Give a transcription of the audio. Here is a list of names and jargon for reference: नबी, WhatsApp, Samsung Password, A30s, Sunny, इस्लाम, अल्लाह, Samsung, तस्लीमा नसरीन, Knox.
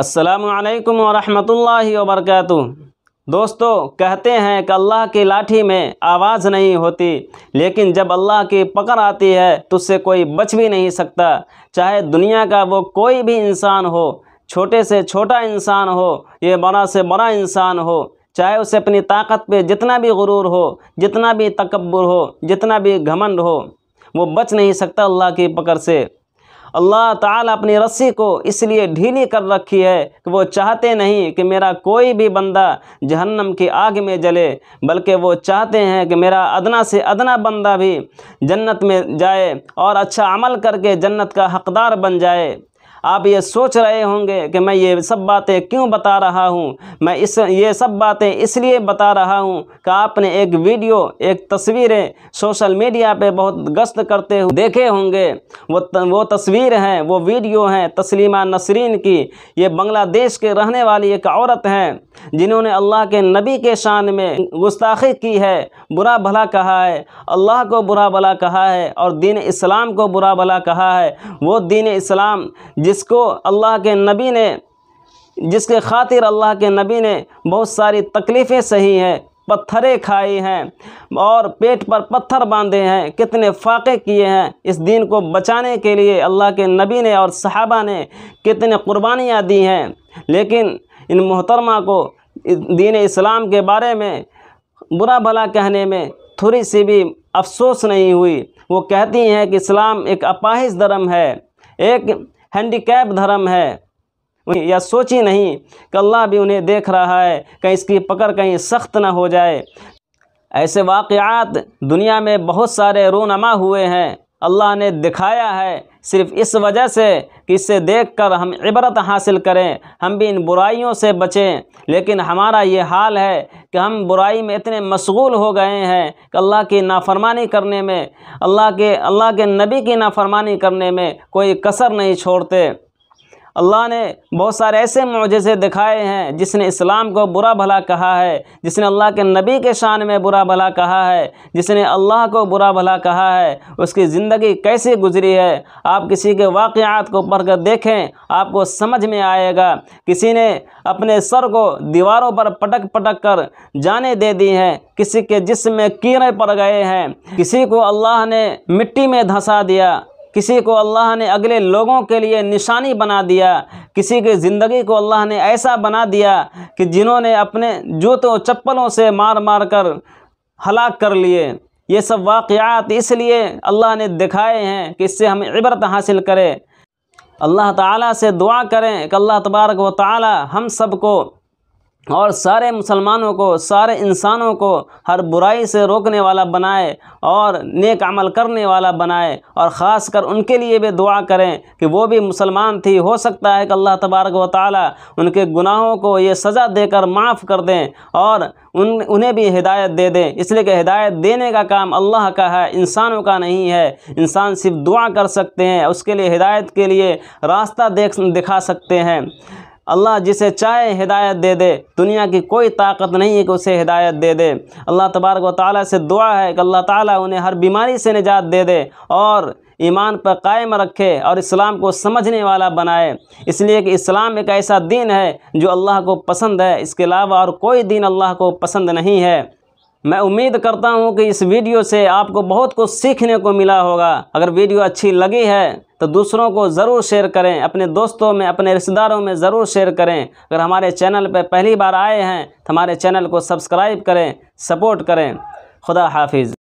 अस्सलामु अलैकुम वरहमतुल्लाहि वबरकातुह। दोस्तों, कहते हैं कि अल्लाह की लाठी में आवाज़ नहीं होती, लेकिन जब अल्लाह की पकड़ आती है तो उससे कोई बच भी नहीं सकता। चाहे दुनिया का वो कोई भी इंसान हो, छोटे से छोटा इंसान हो, ये बड़ा से बड़ा इंसान हो, चाहे उसे अपनी ताकत पे जितना भी गुरूर हो, जितना भी तकब्बुर हो, जितना भी घमंड हो, वो बच नहीं सकता अल्लाह की पकड़ से। अल्लाह ताला अपनी रस्सी को इसलिए ढीली कर रखी है कि वो चाहते नहीं कि मेरा कोई भी बंदा जहन्नम की आग में जले, बल्कि वो चाहते हैं कि मेरा अदना से अदना बंदा भी जन्नत में जाए और अच्छा अमल करके जन्नत का हकदार बन जाए। आप ये सोच रहे होंगे कि मैं ये सब बातें क्यों बता रहा हूँ। मैं ये सब बातें इसलिए बता रहा हूँ कि आपने एक वीडियो, एक तस्वीरें सोशल मीडिया पे बहुत गश्त करते हुए देखे होंगे। वो तस्वीर हैं, वो वीडियो हैं तस्लीमा नसरीन की। ये बांग्लादेश के रहने वाली एक औरत हैं जिन्होंने अल्लाह के नबी के शान में गुस्ताखी की है, बुरा भला कहा है, अल्लाह को बुरा भला कहा है और दीन इस्लाम को बुरा भला कहा है। वो दीन इस्लाम जिसको अल्लाह के नबी ने, जिसके खातिर अल्लाह के नबी ने बहुत सारी तकलीफ़ें सही हैं, पत्थरें खाई हैं और पेट पर पत्थर बांधे हैं, कितने फाके किए हैं। इस दीन को बचाने के लिए अल्लाह के नबी ने और सहाबा ने कितने कुर्बानियाँ दी हैं, लेकिन इन मोहतरमा को दीन इस्लाम के बारे में बुरा भला कहने में थोड़ी सी भी अफसोस नहीं हुई। वो कहती हैं कि इस्लाम एक अपाहिज धर्म है, एक हैंडीकैप धर्म है। या सोची नहीं कि अल्लाह भी उन्हें देख रहा है, कहीं इसकी पकड़ कहीं सख्त ना हो जाए। ऐसे वाक़ियात दुनिया में बहुत सारे रोनमा हुए हैं, अल्लाह ने दिखाया है सिर्फ़ इस वजह से कि इसे देखकर हम इबरत हासिल करें, हम भी इन बुराइयों से बचें। लेकिन हमारा ये हाल है कि हम बुराई में इतने मशगूल हो गए हैं कि अल्लाह की नाफरमानी करने में, अल्लाह के नबी की नाफरमानी करने में कोई कसर नहीं छोड़ते। अल्लाह ने बहुत सारे ऐसे मुअजिज़े दिखाए हैं जिसने इस्लाम को बुरा भला कहा है, जिसने अल्लाह के नबी के शान में बुरा भला कहा है, जिसने अल्लाह को बुरा भला कहा है, उसकी ज़िंदगी कैसे गुजरी है। आप किसी के वाक़ियात को पढ़कर देखें, आपको समझ में आएगा। किसी ने अपने सर को दीवारों पर पटक पटक कर जाने दे दी हैं, किसी के जिस्म में कीड़े पड़ गए हैं, किसी को अल्लाह ने मिट्टी में धंसा दिया, किसी को अल्लाह ने अगले लोगों के लिए निशानी बना दिया, किसी की ज़िंदगी को अल्लाह ने ऐसा बना दिया कि जिन्होंने अपने जूतों चप्पलों से मार मार कर हलाक कर लिए। ये सब वाक़ियात इसलिए अल्लाह ने दिखाए हैं कि इससे हम इबरत हासिल करें। अल्लाह ताला से दुआ करें कि अल्लाह तबारक व ताला हम सबको और सारे मुसलमानों को, सारे इंसानों को हर बुराई से रोकने वाला बनाए और नेक अमल करने वाला बनाए। और ख़ास कर उनके लिए भी दुआ करें कि वो भी मुसलमान थी, हो सकता है कि अल्लाह तबारक व ताला उनके गुनाहों को ये सज़ा देकर माफ़ कर दें और उन्हें भी हिदायत दे दें। इसलिए कि हिदायत देने का काम अल्लाह का है, इंसानों का नहीं है। इंसान सिर्फ दुआ कर सकते हैं, उसके लिए हिदायत के लिए रास्ता दिखा सकते हैं। अल्लाह जिसे चाहे हिदायत दे दे, दुनिया की कोई ताकत नहीं है कि उसे हिदायत दे दे। अल्लाह तबारक व ताला से दुआ है कि अल्लाह ताला उन्हें हर बीमारी से निजात दे दे और ईमान पर कायम रखे और इस्लाम को समझने वाला बनाए। इसलिए कि इस्लाम एक ऐसा दीन है जो अल्लाह को पसंद है, इसके अलावा और कोई दीन अल्लाह को पसंद नहीं है। मैं उम्मीद करता हूँ कि इस वीडियो से आपको बहुत कुछ सीखने को मिला होगा। अगर वीडियो अच्छी लगी है तो दूसरों को ज़रूर शेयर करें, अपने दोस्तों में, अपने रिश्तेदारों में ज़रूर शेयर करें। अगर हमारे चैनल पर पहली बार आए हैं तो हमारे चैनल को सब्सक्राइब करें, सपोर्ट करें। खुदा हाफिज़।